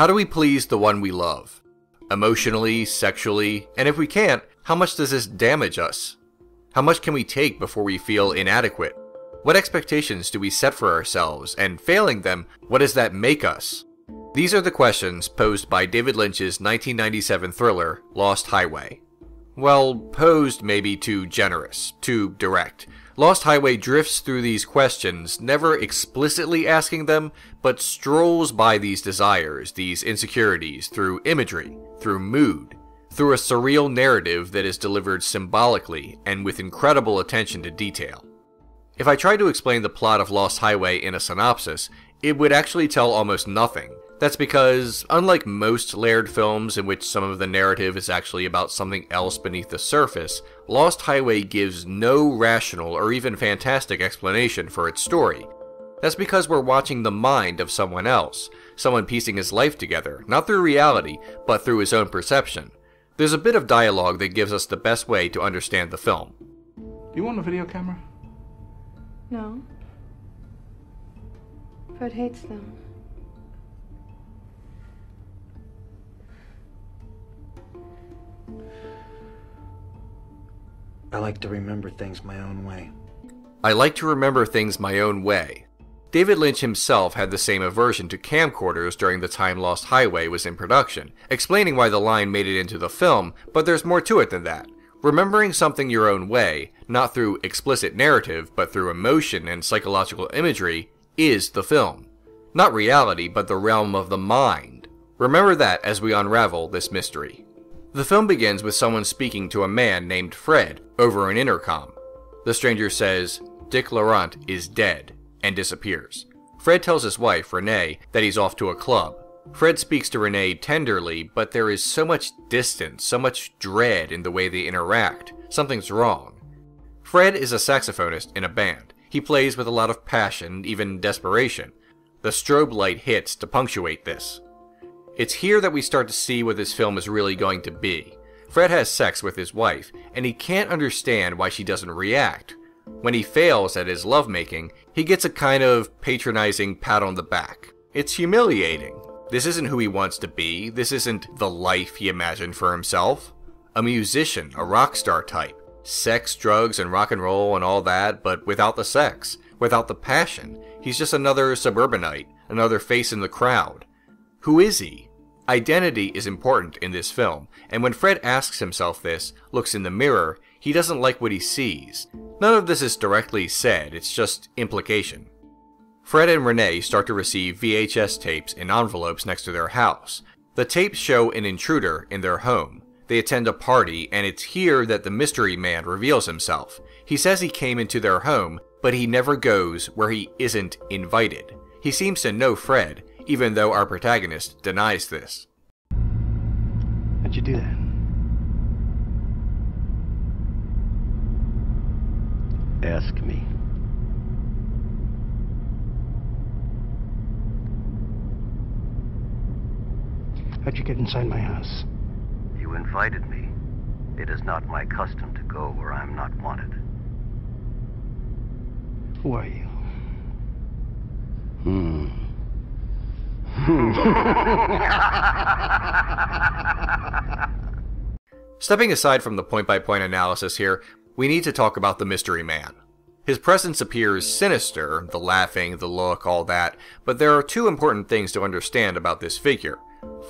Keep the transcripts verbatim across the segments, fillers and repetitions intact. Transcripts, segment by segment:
How do we please the one we love? Emotionally, sexually, and if we can't, how much does this damage us? How much can we take before we feel inadequate? What expectations do we set for ourselves, and failing them, what does that make us? These are the questions posed by David Lynch's nineteen ninety-seven thriller, Lost Highway. Well, posed may be too generous, too direct. Lost Highway drifts through these questions, never explicitly asking them, but strolls by these desires, these insecurities, through imagery, through mood, through a surreal narrative that is delivered symbolically and with incredible attention to detail. If I tried to explain the plot of Lost Highway in a synopsis, it would actually tell almost nothing. That's because, unlike most Laird films in which some of the narrative is actually about something else beneath the surface, Lost Highway gives no rational or even fantastic explanation for its story. That's because we're watching the mind of someone else, someone piecing his life together, not through reality, but through his own perception. There's a bit of dialogue that gives us the best way to understand the film. Do you want a video camera? No. Fred hates them. I like to remember things my own way. I like to remember things my own way. David Lynch himself had the same aversion to camcorders during the time Lost Highway was in production, explaining why the line made it into the film, but there's more to it than that. Remembering something your own way, not through explicit narrative, but through emotion and psychological imagery, is the film. Not reality, but the realm of the mind. Remember that as we unravel this mystery. The film begins with someone speaking to a man named Fred over an intercom. The stranger says, "Dick Laurent is dead," and disappears. Fred tells his wife, Renee, that he's off to a club. Fred speaks to Renee tenderly, but there is so much distance, so much dread in the way they interact. Something's wrong. Fred is a saxophonist in a band. He plays with a lot of passion, even desperation. The strobe light hits to punctuate this. It's here that we start to see what this film is really going to be. Fred has sex with his wife, and he can't understand why she doesn't react. When he fails at his lovemaking, he gets a kind of patronizing pat on the back. It's humiliating. This isn't who he wants to be. This isn't the life he imagined for himself. A musician, a rock star type. Sex, drugs, and rock and roll and all that, but without the sex, without the passion. He's just another suburbanite, another face in the crowd. Who is he? Identity is important in this film, and when Fred asks himself this, looks in the mirror, he doesn't like what he sees. None of this is directly said, it's just implication. Fred and Renee start to receive V H S tapes in envelopes next to their house. The tapes show an intruder in their home. They attend a party, and it's here that the mystery man reveals himself. He says he came into their home, but he never goes where he isn't invited. He seems to know Fred, even though our protagonist denies this. How'd you do that? Ask me. How'd you get inside my house? You invited me. It is not my custom to go where I am not wanted. Who are you? Hmm. Hmm. Stepping aside from the point-by-point analysis here, we need to talk about the mystery man. His presence appears sinister, the laughing, the look, all that, but there are two important things to understand about this figure.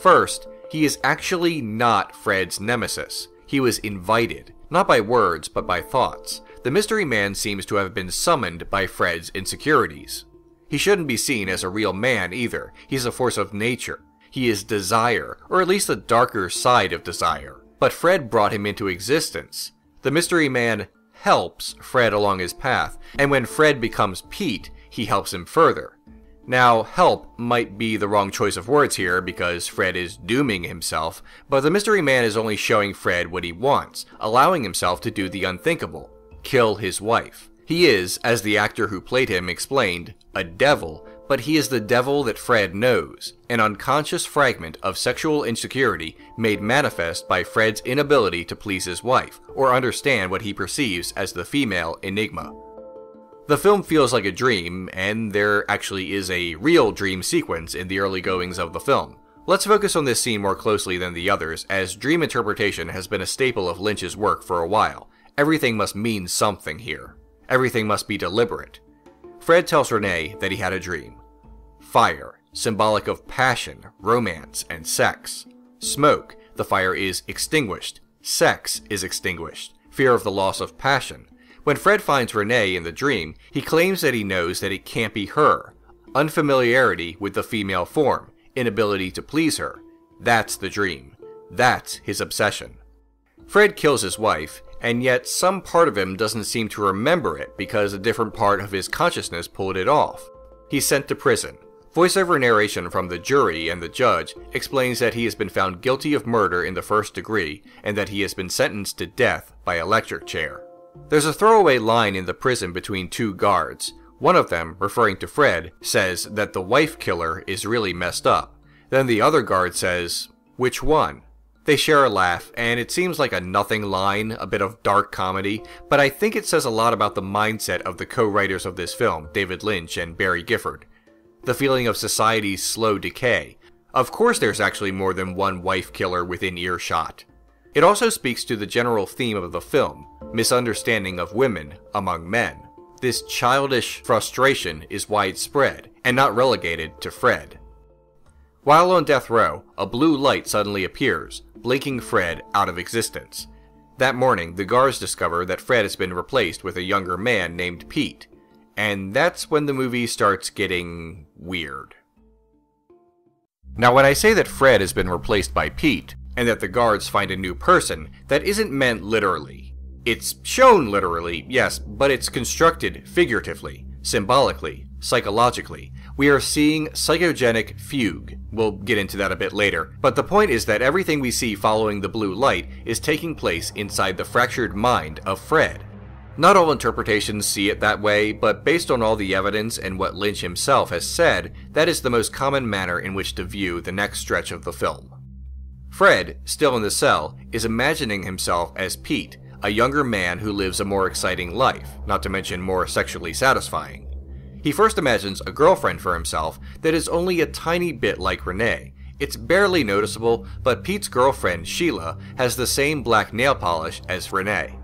First, he is actually not Fred's nemesis. He was invited, not by words, but by thoughts. The mystery man seems to have been summoned by Fred's insecurities. He shouldn't be seen as a real man either. He's a force of nature. He is desire, or at least the darker side of desire. But Fred brought him into existence. The mystery man helps Fred along his path, and when Fred becomes Pete, he helps him further. Now, help might be the wrong choice of words here because Fred is dooming himself, but the mystery man is only showing Fred what he wants, allowing himself to do the unthinkable, kill his wife. He is, as the actor who played him explained, a devil, but he is the devil that Fred knows, an unconscious fragment of sexual insecurity made manifest by Fred's inability to please his wife, or understand what he perceives as the female enigma. The film feels like a dream, and there actually is a real dream sequence in the early goings of the film. Let's focus on this scene more closely than the others, as dream interpretation has been a staple of Lynch's work for a while. Everything must mean something here. Everything must be deliberate. Fred tells Renee that he had a dream. Fire, symbolic of passion, romance, and sex. Smoke, the fire is extinguished. Sex is extinguished, fear of the loss of passion. When Fred finds Renee in the dream, he claims that he knows that it can't be her. Unfamiliarity with the female form, inability to please her. That's the dream. That's his obsession. Fred kills his wife, and yet some part of him doesn't seem to remember it because a different part of his consciousness pulled it off. He's sent to prison. Voiceover narration from the jury and the judge explains that he has been found guilty of murder in the first degree and that he has been sentenced to death by electric chair. There's a throwaway line in the prison between two guards. One of them, referring to Fred, says that the wife killer is really messed up. Then the other guard says, "Which one?" They share a laugh, and it seems like a nothing line, a bit of dark comedy, but I think it says a lot about the mindset of the co-writers of this film, David Lynch and Barry Gifford. The feeling of society's slow decay. Of course there's actually more than one wife killer within earshot. It also speaks to the general theme of the film, misunderstanding of women among men. This childish frustration is widespread, and not relegated to Fred. While on death row, a blue light suddenly appears, blinking Fred out of existence. That morning, the guards discover that Fred has been replaced with a younger man named Pete. And that's when the movie starts getting weird. Now, when I say that Fred has been replaced by Pete, and that the guards find a new person, that isn't meant literally. It's shown literally, yes, but it's constructed figuratively, symbolically, psychologically. We are seeing psychogenic fugue. We'll get into that a bit later, but the point is that everything we see following the blue light is taking place inside the fractured mind of Fred. Not all interpretations see it that way, but based on all the evidence and what Lynch himself has said, that is the most common manner in which to view the next stretch of the film. Fred, still in the cell, is imagining himself as Pete, a younger man who lives a more exciting life, not to mention more sexually satisfying. He first imagines a girlfriend for himself that is only a tiny bit like Renee. It's barely noticeable, but Pete's girlfriend, Sheila, has the same black nail polish as Renee.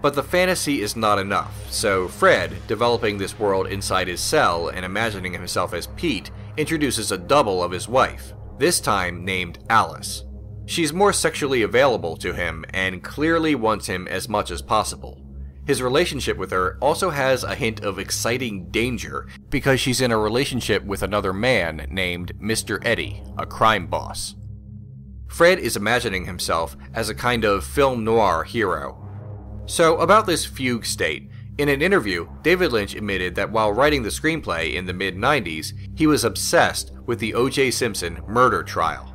But the fantasy is not enough, so Fred, developing this world inside his cell and imagining himself as Pete, introduces a double of his wife, this time named Alice. She's more sexually available to him and clearly wants him as much as possible. His relationship with her also has a hint of exciting danger because she's in a relationship with another man named Mister Eddie, a crime boss. Fred is imagining himself as a kind of film noir hero. So about this fugue state, in an interview, David Lynch admitted that while writing the screenplay in the mid nineties, he was obsessed with the O J Simpson murder trial.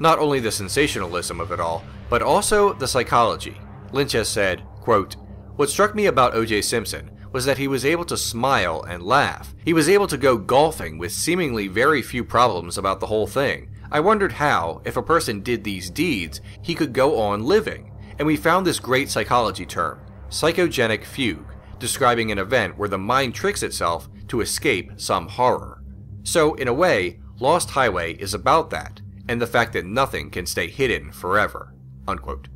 Not only the sensationalism of it all, but also the psychology. Lynch has said, quote, "What struck me about O J Simpson was that he was able to smile and laugh. He was able to go golfing with seemingly very few problems about the whole thing. I wondered how, if a person did these deeds, he could go on living. And we found this great psychology term, psychogenic fugue, describing an event where the mind tricks itself to escape some horror." So, in a way, Lost Highway is about that, and the fact that nothing can stay hidden forever, unquote.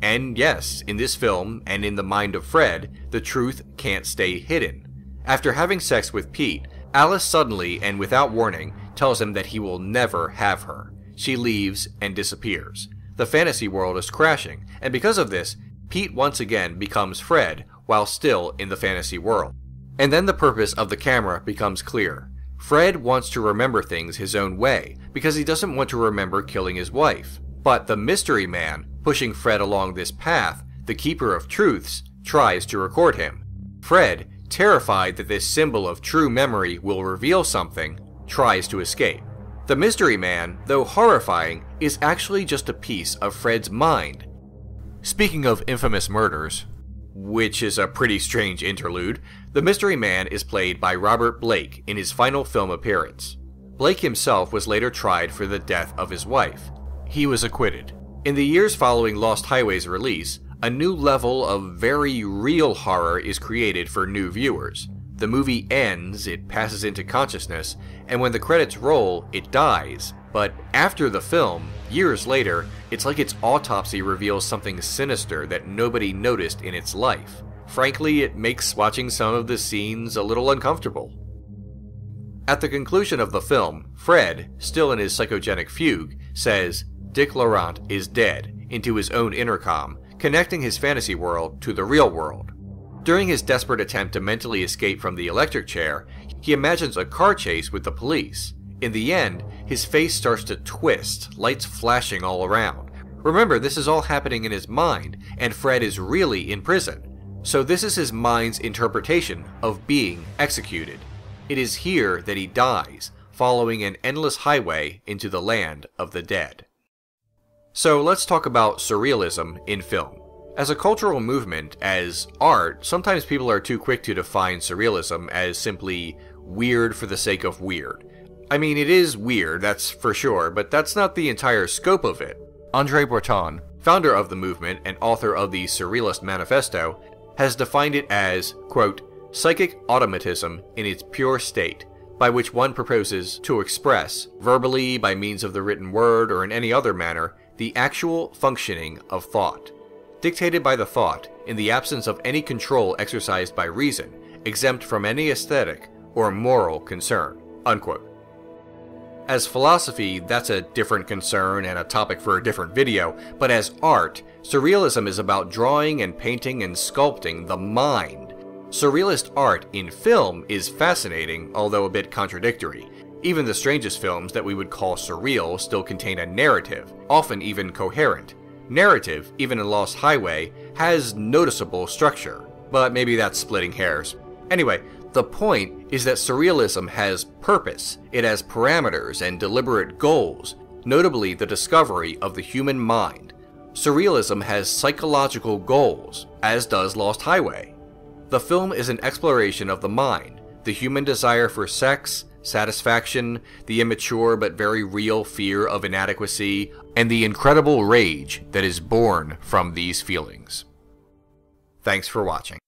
And yes, in this film, and in the mind of Fred, the truth can't stay hidden. After having sex with Pete, Alice suddenly and without warning tells him that he will never have her. She leaves and disappears. The fantasy world is crashing, and because of this, Pete once again becomes Fred while still in the fantasy world. And then the purpose of the camera becomes clear. Fred wants to remember things his own way because he doesn't want to remember killing his wife. But the mystery man, pushing Fred along this path, the keeper of truths, tries to record him. Fred, terrified that this symbol of true memory will reveal something, tries to escape. The mystery man, though horrifying, is actually just a piece of Fred's mind. Speaking of infamous murders, which is a pretty strange interlude, the mystery man is played by Robert Blake in his final film appearance. Blake himself was later tried for the death of his wife. He was acquitted. In the years following Lost Highway's release, a new level of very real horror is created for new viewers. The movie ends, it passes into consciousness, and when the credits roll, it dies, But after the film, years later, it's like its autopsy reveals something sinister that nobody noticed in its life. Frankly, it makes watching some of the scenes a little uncomfortable. At the conclusion of the film, Fred, still in his psychogenic fugue, says Dick Laurent is dead into his own intercom, connecting his fantasy world to the real world. During his desperate attempt to mentally escape from the electric chair, he imagines a car chase with the police. In the end, his face starts to twist, lights flashing all around. Remember, this is all happening in his mind, and Fred is really in prison. So this is his mind's interpretation of being executed. It is here that he dies, following an endless highway into the land of the dead. So let's talk about surrealism in film. As a cultural movement, as art, sometimes people are too quick to define surrealism as simply weird for the sake of weird. I mean, it is weird, that's for sure, but that's not the entire scope of it. André Breton, founder of the movement and author of the Surrealist Manifesto, has defined it as, quote, psychic automatism in its pure state, by which one proposes to express, verbally by means of the written word or in any other manner, the actual functioning of thought. Dictated by the thought, in the absence of any control exercised by reason, exempt from any aesthetic or moral concern, unquote. As philosophy, that's a different concern and a topic for a different video, but as art, surrealism is about drawing and painting and sculpting the mind. Surrealist art in film is fascinating, although a bit contradictory. Even the strangest films that we would call surreal still contain a narrative, often even coherent. Narrative, even in Lost Highway, has noticeable structure, but maybe that's splitting hairs. Anyway, the point is that surrealism has purpose, it has parameters and deliberate goals, notably the discovery of the human mind. Surrealism has psychological goals, as does Lost Highway. The film is an exploration of the mind, the human desire for sex, satisfaction, the immature but very real fear of inadequacy, and the incredible rage that is born from these feelings. Thanks for watching.